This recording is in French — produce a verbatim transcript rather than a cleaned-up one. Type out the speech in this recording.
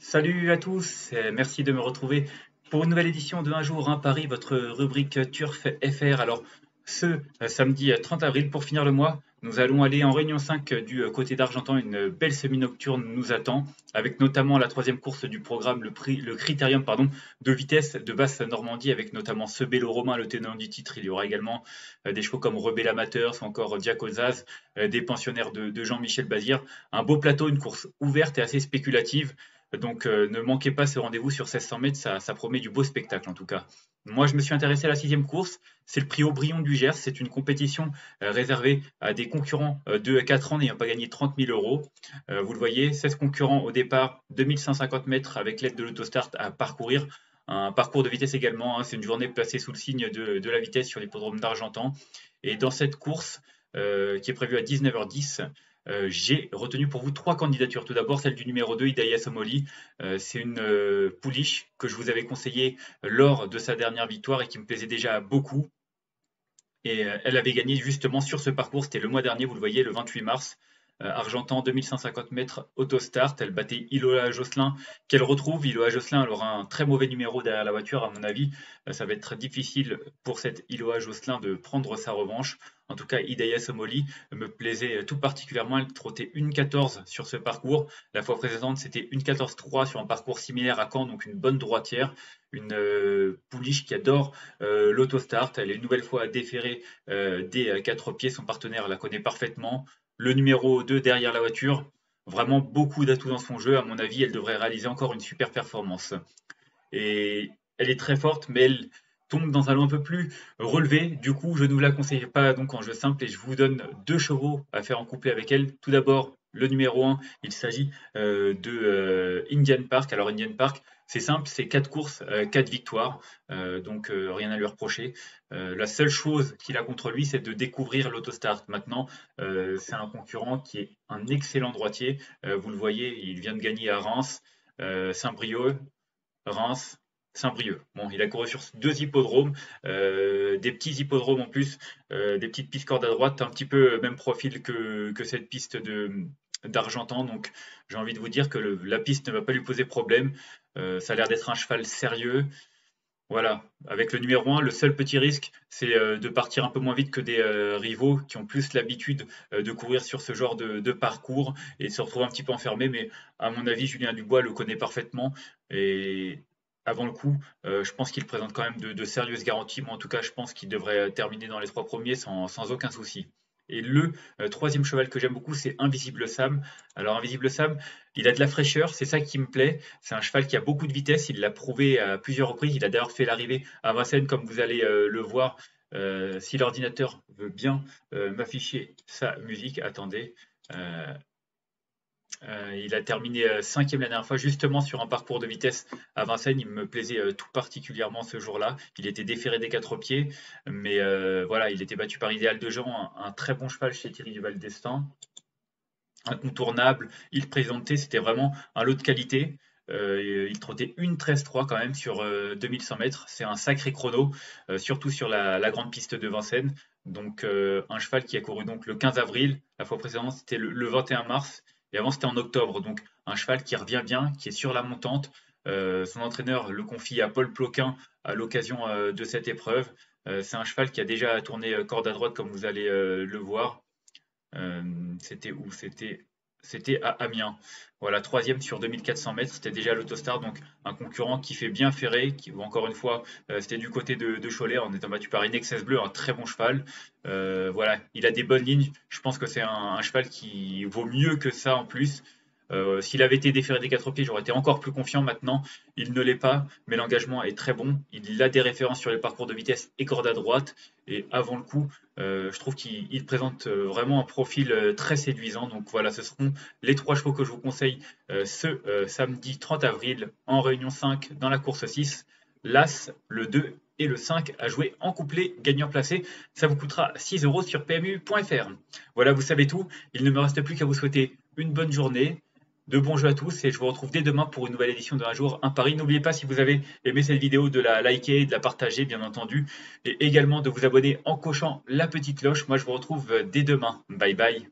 Salut à tous, merci de me retrouver pour une nouvelle édition de Un jour un pari, votre rubrique Turf F R. Alors ce samedi trente avril, pour finir le mois, nous allons aller en Réunion cinq du côté d'Argentan. Une belle semi-nocturne nous attend, avec notamment la troisième course du programme, le, prix, le critérium pardon, de vitesse de Basse-Normandie, avec notamment ce Bélo-Romain, le tenant du titre. Il y aura également des chevaux comme Rebell Amateur, ou encore Diacozas, des pensionnaires de, de Jean-Michel Bazir. Un beau plateau, une course ouverte et assez spéculative. Donc euh, ne manquez pas ce rendez-vous sur mille six cents mètres, ça, ça promet du beau spectacle en tout cas. Moi je me suis intéressé à la sixième course, c'est le prix Aubryon du Gers. C'est une compétition euh, réservée à des concurrents euh, de quatre ans n'ayant pas gagné trente mille euros. Euh, vous le voyez, seize concurrents au départ, deux mille cent cinquante mètres avec l'aide de l'autostart à parcourir. Un parcours de vitesse également, hein, c'est une journée placée sous le signe de, de la vitesse sur l'hippodrome d'Argentan. Et dans cette course euh, qui est prévue à dix-neuf heures dix, Euh, j'ai retenu pour vous trois candidatures. Tout d'abord, celle du numéro deux, Idaia Somoli. Euh, c'est une euh, pouliche que je vous avais conseillée lors de sa dernière victoire et qui me plaisait déjà beaucoup. Et euh, elle avait gagné justement sur ce parcours. C'était le mois dernier, vous le voyez, le vingt-huit mars. Euh, Argentan, deux mille cent cinquante mètres, autostart. Elle battait Iloa Josselin, qu'elle retrouve. Iloa Josselin, elle aura un très mauvais numéro derrière la voiture, à mon avis. Euh, ça va être très difficile pour cette Iloa Josselin de prendre sa revanche. En tout cas, Idaia Somoli me plaisait tout particulièrement. Elle trottait une quatorze sur ce parcours. La fois précédente, c'était une quatorze trois sur un parcours similaire à Caen, donc une bonne droitière. Une euh, pouliche qui adore euh, l'autostart. Elle est une nouvelle fois déférée euh, des quatre pieds. Son partenaire la connaît parfaitement. Le numéro deux derrière la voiture, vraiment beaucoup d'atouts dans son jeu. À mon avis, elle devrait réaliser encore une super performance. Et elle est très forte, mais elle tombe dans un lot un peu plus relevé. Du coup, je ne vous la conseille pas donc en jeu simple et je vous donne deux chevaux à faire en couplet avec elle. Tout d'abord, le numéro un, il s'agit euh, de euh, Indian Park. Alors Indian Park, c'est simple, c'est quatre courses, quatre victoires, euh, donc euh, rien à lui reprocher. Euh, la seule chose qu'il a contre lui, c'est de découvrir l'autostart. Maintenant, euh, c'est un concurrent qui est un excellent droitier. Euh, vous le voyez, il vient de gagner à Reims, euh, Saint-Brieuc, Reims, Saint-Brieuc. Bon, il a couru sur deux hippodromes, euh, des petits hippodromes en plus, euh, des petites pistes cordes à droite, un petit peu même profil que, que cette piste de d'Argentan. Donc j'ai envie de vous dire que le, la piste ne va pas lui poser problème. Euh, ça a l'air d'être un cheval sérieux. Voilà, avec le numéro un, le seul petit risque, c'est euh, de partir un peu moins vite que des euh, rivaux qui ont plus l'habitude euh, de courir sur ce genre de, de parcours et se retrouver un petit peu enfermé. Mais à mon avis, Julien Dubois le connaît parfaitement et avant le coup, euh, je pense qu'il présente quand même de, de sérieuses garanties. Moi, en tout cas, je pense qu'il devrait terminer dans les trois premiers sans, sans aucun souci. Et le euh, troisième cheval que j'aime beaucoup, c'est Invisible Sam. Alors, Invisible Sam, il a de la fraîcheur, c'est ça qui me plaît. C'est un cheval qui a beaucoup de vitesse, il l'a prouvé à plusieurs reprises. Il a d'ailleurs fait l'arrivée à Vincennes, comme vous allez euh, le voir. Euh, si l'ordinateur veut bien euh, m'afficher sa musique, attendez... Euh... Euh, il a terminé euh, cinquième la dernière fois, justement sur un parcours de vitesse à Vincennes. Il me plaisait euh, tout particulièrement ce jour-là. Il était déféré des quatre pieds, mais euh, voilà, il était battu par Idéal de Jean, un, un très bon cheval chez Thierry Duval d'Estaing, incontournable. Il présentait, c'était vraiment un lot de qualité. Euh, il trottait une treize trois quand même sur euh, deux mille cent mètres. C'est un sacré chrono, euh, surtout sur la, la grande piste de Vincennes. Donc euh, un cheval qui a couru donc le quinze avril. La fois précédente, c'était le, le vingt et un mars. Et avant, c'était en octobre, donc un cheval qui revient bien, qui est sur la montante. Euh, son entraîneur le confie à Paul Ploquin à l'occasion euh, de cette épreuve. Euh, c'est un cheval qui a déjà tourné euh, corde à droite, comme vous allez euh, le voir. Euh, c'était où c'était, c'était à Amiens. Voilà, troisième sur deux mille quatre cents mètres, c'était déjà l'autostar, donc un concurrent qui fait bien ferrer, qui, encore une fois, euh, c'était du côté de, de Cholet, en étant battu par Inexcess Bleu, un très bon cheval. Euh, voilà, il a des bonnes lignes, je pense que c'est un, un cheval qui vaut mieux que ça en plus. Euh, S'il avait été déféré des quatre pieds, j'aurais été encore plus confiant. Maintenant, il ne l'est pas, mais l'engagement est très bon. Il a des références sur les parcours de vitesse et corde à droite. Et avant le coup, euh, je trouve qu'il présente vraiment un profil très séduisant. Donc voilà, ce seront les trois chevaux que je vous conseille euh, ce euh, samedi trente avril en Réunion cinq dans la course six. L'As, le deux et le cinq à jouer en couplet gagnant placé. Ça vous coûtera six euros sur P M U point F R. Voilà, vous savez tout. Il ne me reste plus qu'à vous souhaiter une bonne journée. De bons jeux à tous et je vous retrouve dès demain pour une nouvelle édition de Un jour un pari. N'oubliez pas, si vous avez aimé cette vidéo, de la liker, de la partager bien entendu, et également de vous abonner en cochant la petite cloche. Moi je vous retrouve dès demain. Bye bye.